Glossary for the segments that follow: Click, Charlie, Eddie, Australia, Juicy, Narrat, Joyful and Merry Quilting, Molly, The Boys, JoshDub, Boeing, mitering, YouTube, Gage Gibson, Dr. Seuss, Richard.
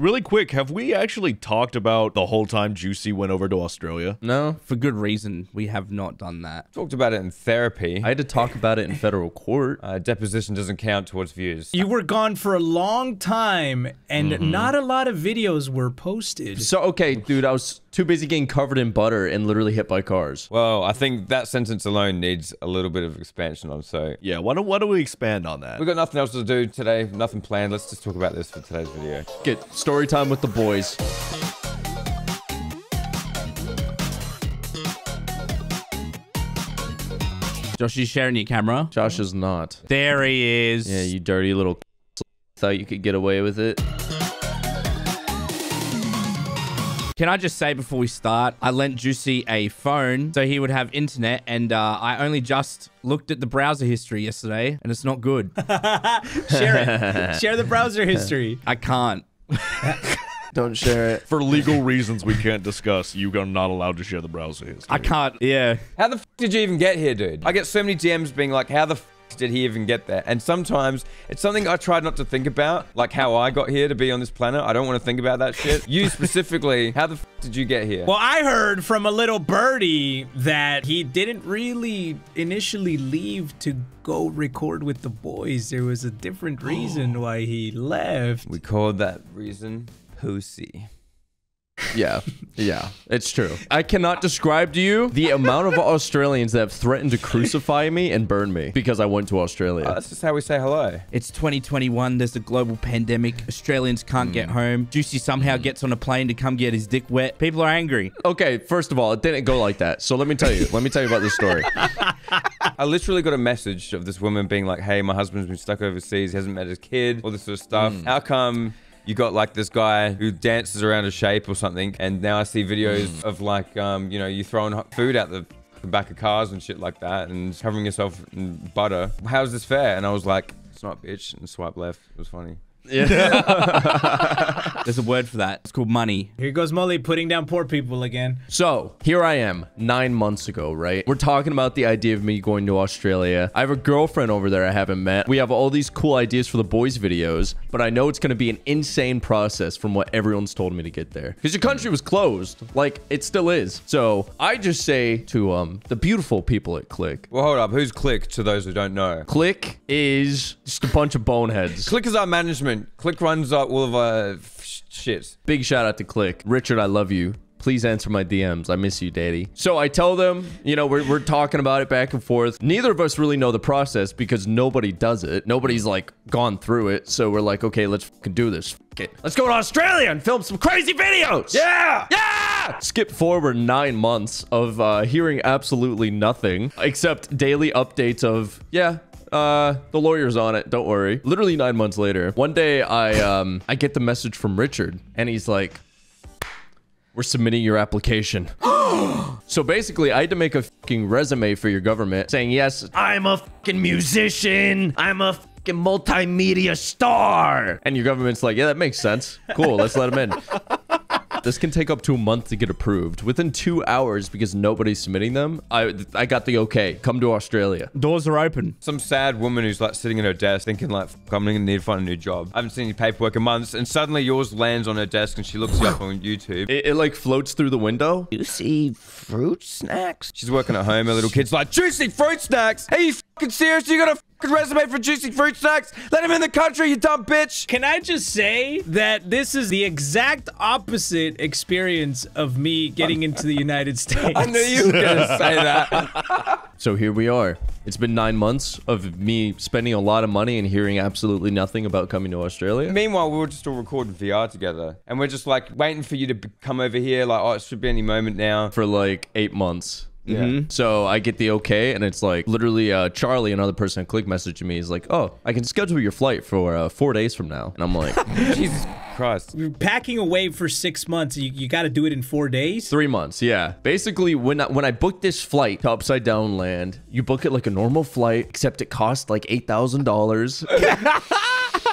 Really quick, have we actually talked about the whole time Juicy went over to Australia? No, for good reason. We have not done that. Talked about it in therapy. I had to talk about it in federal court. Deposition doesn't count towards views. You were gone for a long time, and not a lot of videos were posted. So, okay, dude, I was too busy getting covered in butter and literally hit by cars. Well, I think that sentence alone needs a little bit of expansion on, so... Yeah, why don't we expand on that? We've got nothing else to do today, nothing planned. Let's just talk about this for today's video. Get story time with the boys. Josh, you sharing your camera? Josh is not. There he is. Yeah, you dirty little thought you could get away with it. Can I just say before we start, I lent Juicy a phone so he would have internet, and I only just looked at the browser history yesterday, and it's not good. Share it. Share the browser history. I can't. Don't share it. For legal reasons we can't discuss, you are not allowed to share the browser history. I can't. Yeah. How the f did you even get here, dude? I get so many DMs being like, how the f did he even get there? And sometimes it's something I tried not to think about, like how I got here to be on this planet. I don't want to think about that shit. You specifically, how the f did you get here? Well, I heard from a little birdie that he didn't really initially leave to go record with the boys. There was a different reason why he left. We called that reason pussy. Yeah, it's true. I cannot describe to you the amount of Australians that have threatened to crucify me and burn me because I went to Australia. That's just how we say hello. It's 2021. There's a global pandemic. Australians can't get home. Juicy somehow gets on a plane to come get his dick wet. People are angry. Okay, first of all, it didn't go like that. So let me tell you about this story. I literally got a message of this woman being like, hey, my husband's been stuck overseas. He hasn't met his kid, all this sort of stuff. How come... You got like this guy who dances around a shape or something. And now I see videos of like, you know, you throwing food out the back of cars and shit like that and covering yourself in butter. How's this fair? And I was like, it's not, bitch. And swipe left. It was funny. Yeah. There's a word for that. It's called money. Here goes Molly putting down poor people again. So here I am 9 months ago, right? We're talking about the idea of me going to Australia. I have a girlfriend over there I haven't met. We have all these cool ideas for the boys' videos, but I know it's going to be an insane process from what everyone's told me to get there. Because your country was closed. Like, it still is. So I just say to the beautiful people at Click. Well, hold up. Who's Click to those who don't know? Click is just a bunch of boneheads. Click is our management. Click runs up all of our shit. Big shout out to Click. Richard, I love you. Please answer my DMs. I miss you, daddy. So I tell them, you know, we're talking about it back and forth. Neither of us really know the process because nobody does it. Nobody's like gone through it. So we're like, okay, let's fucking do this. Fuck it. Let's go to Australia and film some crazy videos. Yeah. Yeah. Skip forward 9 months of hearing absolutely nothing except daily updates of, yeah. The lawyer's on it. Don't worry. Literally 9 months later, one day I get the message from Richard and he's like, we're submitting your application. So basically I had to make a fucking resume for your government saying, yes, I'm a fucking musician. I'm a fucking multimedia star. And your government's like, yeah, that makes sense. Cool. Let's let him in. This can take up to a month to get approved. Within 2 hours, because nobody's submitting them, I got the okay. Come to Australia. Doors are open. Some sad woman who's like sitting at her desk thinking like, I'm going to need to find a new job. I haven't seen any paperwork in months. And suddenly yours lands on her desk and she looks you up on YouTube. It like floats through the window. Juicy fruit snacks. She's working at home. Her little kid's like, Juicy fruit snacks? Are you fucking serious? You got a fucking resume for Juicy fruit snacks? Let him in the country, you dumb bitch. Can I just say that this is the exact opposite experience of me getting into the United States. I knew you were gonna say that. So here we are. It's been 9 months of me spending a lot of money and hearing absolutely nothing about coming to Australia. Meanwhile, we were just all recording VR together and we're just like waiting for you to come over here. Like, oh, it should be any moment now. For like 8 months. Yeah. So I get the okay, and it's like literally Charlie, another person at Click, messaged me. He's like, oh, I can schedule your flight for 4 days from now. And I'm like, Jesus Christ. You're packing away for 6 months. You got to do it in 4 days? 3 months, yeah. Basically, when I booked this flight to Upside Down Land, you book it like a normal flight, except it cost like $8,000.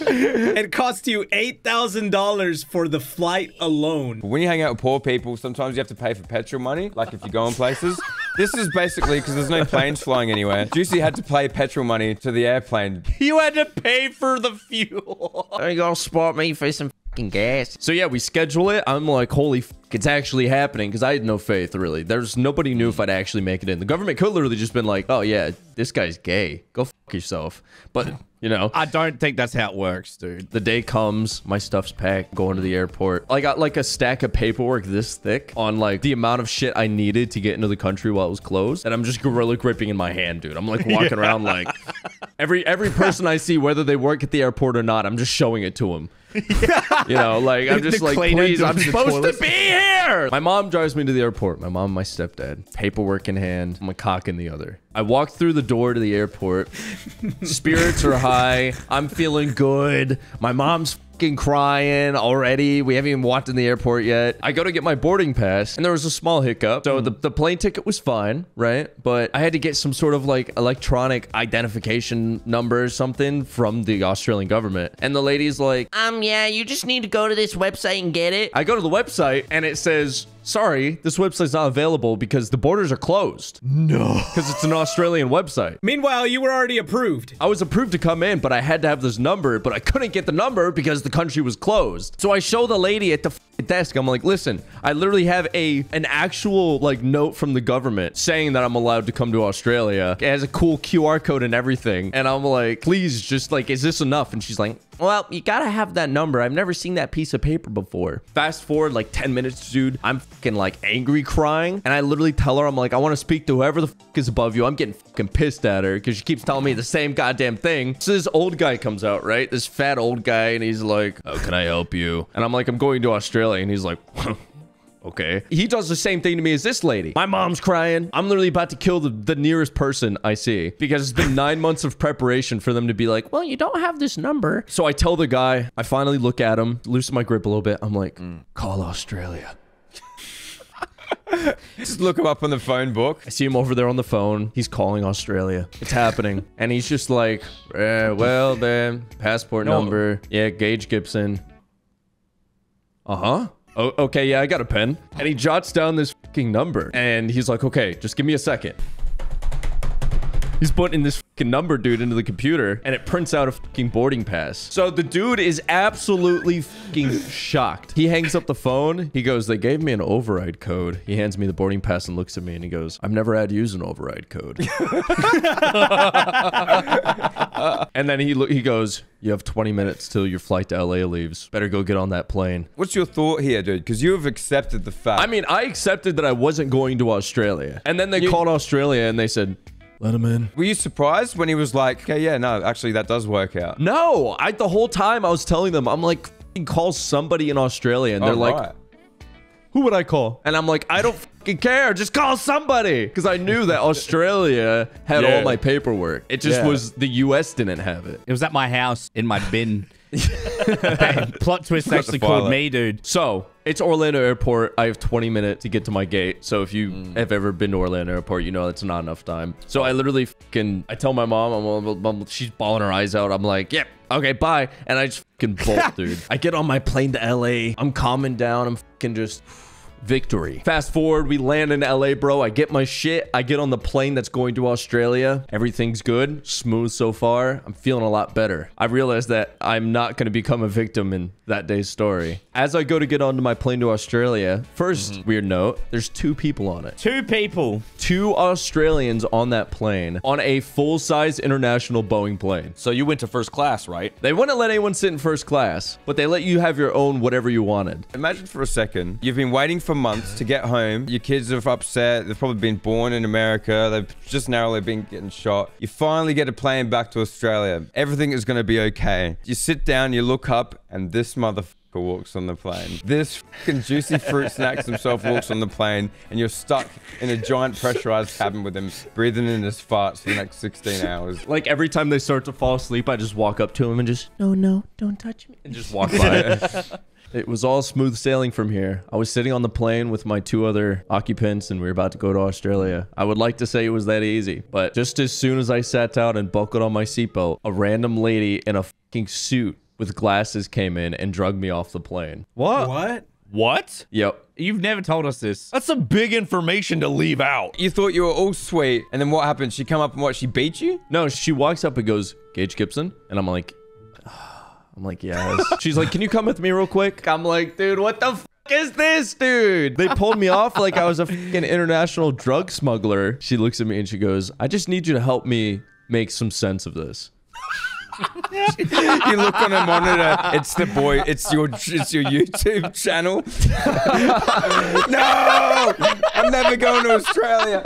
It cost you $8,000 for the flight alone. When you hang out with poor people, sometimes you have to pay for petrol money, like if you go in places. This is basically because there's no planes flying anywhere. Juicy had to pay petrol money to the airplane. You had to pay for the fuel. There you go, spot me for some fucking gas. So yeah, we schedule it. I'm like, holy fuck, it's actually happening, because I had no faith, really. There's nobody knew if I'd actually make it in. The government could literally just been like, oh yeah, this guy's gay, go fuck yourself. But you know, I don't think that's how it works, dude. The day comes, my stuff's packed, going to the airport. I got like a stack of paperwork this thick on like the amount of shit I needed to get into the country while it was closed. And I'm just gorilla gripping in my hand, dude. I'm like walking around like every person I see, whether they work at the airport or not, I'm just showing it to them. You know, like I'm just like, please, I'm supposed to be here. My mom drives me to the airport. My mom and my stepdad. Paperwork in hand, my cock in the other. I walk through the door to the airport. Spirits are high. I'm feeling good. My mom's fucking crying already. We haven't even walked in the airport yet. I go to get my boarding pass, and there was a small hiccup. So the plane ticket was fine, right? But I had to get some sort of like electronic identification number or something from the Australian government. And the lady's like, yeah, you just need to go to this website and get it. I go to the website, and it says, sorry, this website's not available because the borders are closed. No. Because it's an Australian website. Meanwhile, you were already approved. I was approved to come in, but I had to have this number, but I couldn't get the number because the country was closed. So I show the lady at the desk. I'm like, listen, I literally have an actual like note from the government saying that I'm allowed to come to Australia. It has a cool QR code and everything. And I'm like, please, just like, is this enough? And she's like, well, you gotta have that number. I've never seen that piece of paper before. Fast forward like 10 minutes, dude. I'm fucking like angry crying. And I literally tell her, I'm like, I want to speak to whoever the fuck is above you. I'm getting fucking pissed at her because she keeps telling me the same goddamn thing. So this old guy comes out, right? This fat old guy. And he's like, oh, can I help you? And I'm like, I'm going to Australia. And he's like, okay. He does the same thing to me as this lady. My mom's crying. I'm literally about to kill the nearest person I see because it's been 9 months of preparation for them to be like, well, you don't have this number. So I tell the guy, I finally look at him, loosen my grip a little bit. I'm like, call Australia. Just look him up on the phone book. I see him over there on the phone. He's calling Australia. It's happening. And he's just like, well, then passport number. Yeah, Gage Gibson. Uh-huh. Oh, okay, yeah, I got a pen. And he jots down this fucking number. And he's like, okay, just give me a second. He's putting this fucking number, dude, into the computer, and it prints out a fucking boarding pass. So the dude is absolutely fucking shocked. He hangs up the phone. He goes, they gave me an override code. He hands me the boarding pass and looks at me and he goes, I've never had to use an override code. And then he goes, you have 20 minutes till your flight to LA leaves. Better go get on that plane. What's your thought here, dude? Because you have accepted the fact. I mean, I accepted that I wasn't going to Australia. And then they called Australia and they said, let him in. Were you surprised when he was like, okay, yeah, no, actually that does work out? No, the whole time I was telling them, I'm like, call somebody in Australia. And they're like, who would I call? And I'm like, I don't fucking care. Just call somebody. Because I knew that Australia had all my paperwork. It just was the US didn't have it. It was at my house in my bin. Plot twist actually called me, dude. So it's Orlando Airport. I have 20 minutes to get to my gate. So if you have ever been to Orlando Airport, you know that's not enough time. So I literally fucking, I tell my mom, she's bawling her eyes out. I'm like, yep, okay, bye. And I just fucking bolt, dude. I get on my plane to LA. I'm calming down. I'm fucking just victory. Fast forward, we land in LA, bro. I get my shit. I get on the plane that's going to Australia. Everything's good, smooth so far. I'm feeling a lot better. I realized that I'm not going to become a victim in that day's story. As I go to get onto my plane to Australia, first weird note, there's two people on it. Two people. Two Australians on that plane, on a full-size international Boeing plane. So you went to first class, right? They wouldn't let anyone sit in first class, but they let you have your own whatever you wanted. Imagine for a second, you've been waiting for months to get home. Your kids are upset. They've probably been born in America. They've just narrowly been getting shot. You finally get a plane back to Australia. Everything is going to be okay. You sit down, you look up, and this motherfucker walks on the plane. This fucking Juicy Fruit Snacks himself walks on the plane, and you're stuck in a giant pressurized cabin with him, breathing in his farts for the next 16 hours. Like every time they start to fall asleep, I just walk up to him and just, no, don't touch me. And just walk by. It was all smooth sailing from here. I was sitting on the plane with my two other occupants and we were about to go to Australia. I would like to say it was that easy, but just as soon as I sat down and buckled on my seatbelt, a random lady in a fucking suit with glasses came in and drugged me off the plane. What? What? What? Yep. You've never told us this. That's some big information to leave out. You thought you were all sweet. And then what happened? She come up and what? She beat you? No, she walks up and goes, Gage Gibson. And I'm like, I'm like, yes. She's like, can you come with me real quick? I'm like, dude, what the f is this, dude? They pulled me off like I was a fucking international drug smuggler. She looks at me and she goes, I just need you to help me make some sense of this. You look on a monitor, it's the boy, it's your YouTube channel. No, I'm never going to Australia.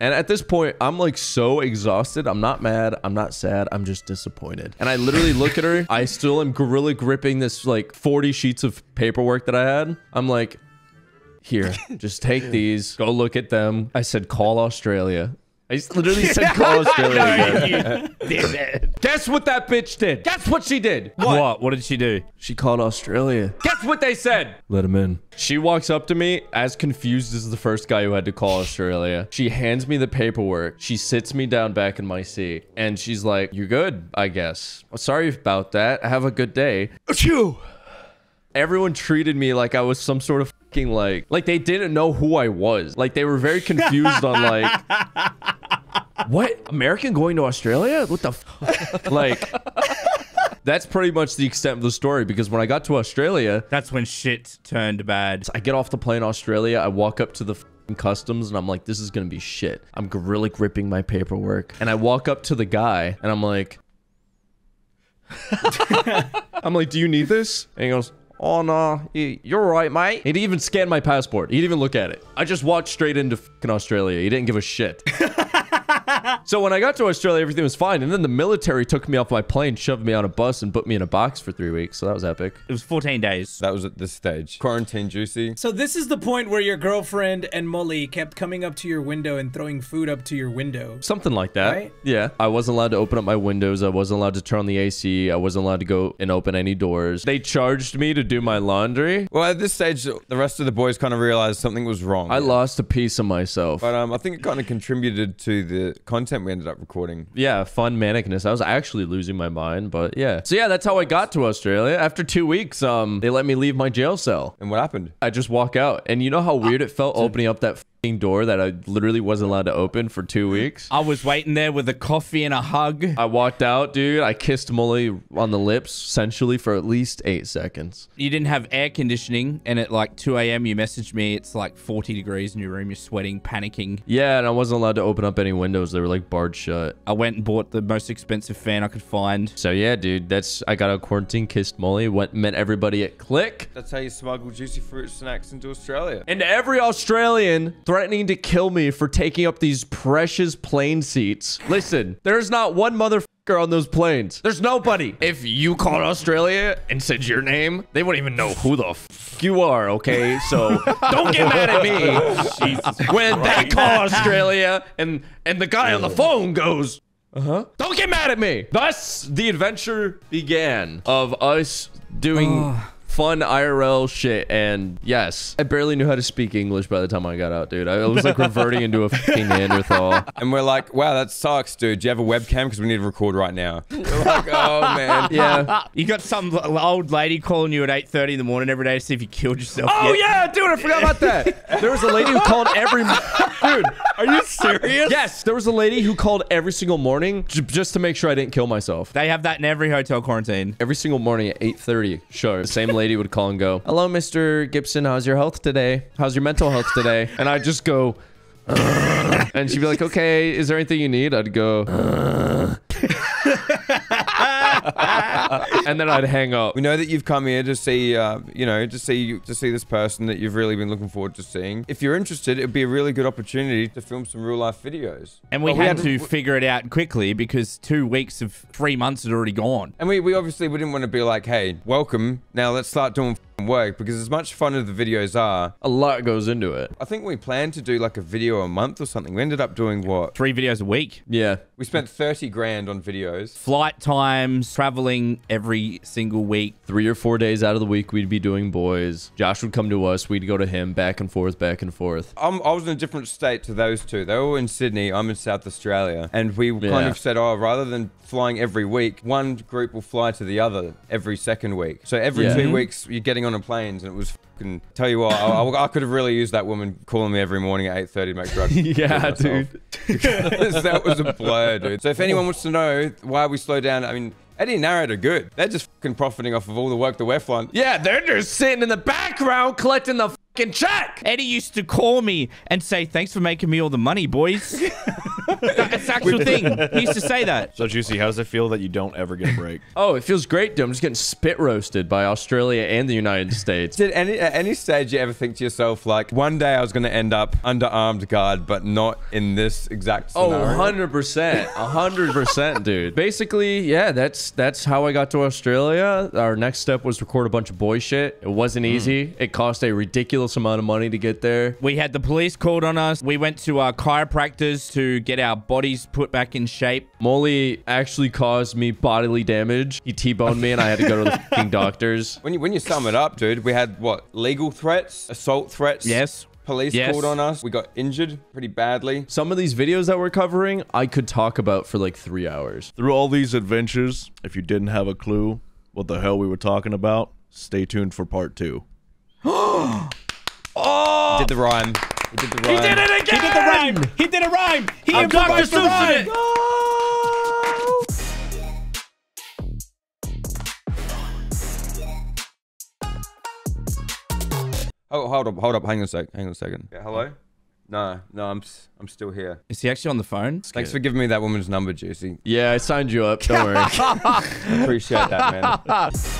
And at this point, I'm like so exhausted. I'm not mad, I'm not sad, I'm just disappointed. And I literally look at her, I still am gorilla gripping this like 40 sheets of paperwork that I had. I'm like, here, just take these, go look at them. I said, call Australia. I literally said call Australia. No, you did it. Guess what that bitch did? Guess what she did? What? What did she do? She called Australia. Guess what they said? Let him in. She walks up to me as confused as the first guy who had to call Australia. She hands me the paperwork. She sits me down back in my seat. And she's like, you're good, I guess. Well, sorry about that. Have a good day. Achoo! Everyone treated me like I was some sort of fucking like they didn't know who I was. Like they were very confused on like, what? American going to Australia? What the fuck? Like, that's pretty much the extent of the story, because when I got to Australia, that's when shit turned bad. I get off the plane in Australia. I walk up to the fucking customs and I'm like, this is going to be shit. I'm gorilla gripping my paperwork. And I walk up to the guy and I'm like, I'm like, do you need this? And he goes, oh, no, you're right, mate. He'd even scan my passport. He'd even look at it. I just walked straight into fucking Australia. He didn't give a shit. So when I got to Australia, everything was fine. And then the military took me off my plane, shoved me on a bus, and put me in a box for 3 weeks. So that was epic. It was 14 days. That was at this stage. Quarantine Juicy. So this is the point where your girlfriend and Molly kept coming up to your window and throwing food up to your window. Something like that. Right? Yeah. I wasn't allowed to open up my windows. I wasn't allowed to turn on the AC. I wasn't allowed to go and open any doors. They charged me to do my laundry. Well, at this stage, the rest of the boys kind of realized something was wrong. I lost a piece of myself. But I think it kind of contributed to the content we ended up recording. Yeah, fun manicness. I was actually losing my mind, but yeah. So yeah, that's how I got to Australia. After 2 weeks, they let me leave my jail cell. And what happened? I just walk out. And you know how weird it felt opening up that f***ing door that I literally wasn't allowed to open for 2 weeks? I was waiting there with a coffee and a hug. I walked out, dude. I kissed Molly on the lips, sensually, for at least 8 seconds. You didn't have air conditioning, and at like 2 a.m. you messaged me. It's like 40 degrees in your room. You're sweating, panicking. Yeah, and I wasn't allowed to open up any windows. They were like barred shut. I went and bought the most expensive fan I could find. So yeah, dude, that's, I got out of quarantine, kissed Molly, met everybody at Click. That's how you smuggle juicy fruit snacks into Australia. And every Australian threatening to kill me for taking up these precious plane seats. Listen, there's not one motherfucker on those planes. There's nobody. If you called Australia and said your name, they wouldn't even know who the f you are, okay? So don't get mad at me when they call Australia and the guy on the phone goes, don't get mad at me. Thus, the adventure began of us doing fun IRL shit. And yes, I barely knew how to speak English by the time I got out, dude. I was like reverting into a fucking Neanderthal. And we're like, wow, that sucks, dude. Do you have a webcam? Because we need to record right now. We're like, oh, man. Yeah. You got some old lady calling you at 8:30 in the morning every day to see if you killed yourself. Oh, yeah, dude. I forgot about that. There was a lady who called every... Dude, are you serious? Yes. There was a lady who called every single morning just to make sure I didn't kill myself. They have that in every hotel quarantine. Every single morning at 8:30. Sure. The same lady would call and go, hello, Mr. Gibson, how's your health today? How's your mental health today? And I'd just go, ugh. And she'd be like, okay, is there anything you need? I'd go, ugh. And then I'd hang up. We know that you've come here to see, you know, to see this person that you've really been looking forward to seeing. If you're interested, it'd be a really good opportunity to film some real life videos. And we had to figure it out quickly because 2 weeks of 3 months had already gone. And we obviously didn't want to be like, hey, welcome. Now let's start doing work, because as much fun as the videos are, a lot goes into it. I think we planned to do like a video a month or something. We ended up doing what? 3 videos a week. Yeah. We spent 30 grand on videos. Flight times, traveling every single week. 3 or 4 days out of the week, we'd be doing boys. Josh would come to us. We'd go to him, back and forth, back and forth. I was in a different state to those two. They were in Sydney. I'm in South Australia. And we kind of said, oh, rather than flying every week, one group will fly to the other every second week. So every 2 weeks, you're getting on a planes, and it was fucking, tell you what, I could have really used that woman calling me every morning at 8:30 to make sure I yeah, dude. That was a blur, dude. So if anyone wants to know why we slow down, I mean, Eddie and Narrat are good. They're just fucking profiting off of all the work that we're flying. Yeah, they're just sitting in the background collecting the fucking check. Eddie used to call me and say, thanks for making me all the money, boys. That's an actual thing. He used to say that. So, Juicy, how does it feel that you don't ever get a break? Oh, it feels great, dude. I'm just getting spit roasted by Australia and the United States. Did at any stage you ever think to yourself, like, one day I was going to end up under armed guard, but not in this exact scenario? Oh, 100%. 100%, dude. Basically, yeah, that's how I got to Australia. Our next step was record a bunch of boy shit. It wasn't easy. It cost a ridiculous amount of money to get there. We had the police called on us. We went to our chiropractors to get our bodies put back in shape. Molly actually caused me bodily damage. He T-boned me and I had to go to the fucking doctors. When you sum it up, dude, we had what? Legal threats, assault threats. Yes. Police called on us. We got injured pretty badly. Some of these videos that we're covering, I could talk about for like 3 hours. Through all these adventures, if you didn't have a clue what the hell we were talking about, stay tuned for part 2. Oh! He did the rhyme. He did the rhyme. He did it again! He did the rhyme! He did a rhyme! He and Dr. Seuss did it! Oh! Oh, hold up, hang on a second. Yeah, hello? No, I'm still here. Is he actually on the phone? Thanks for giving me that woman's number, Juicy. Yeah, I signed you up, don't worry. Appreciate that, man.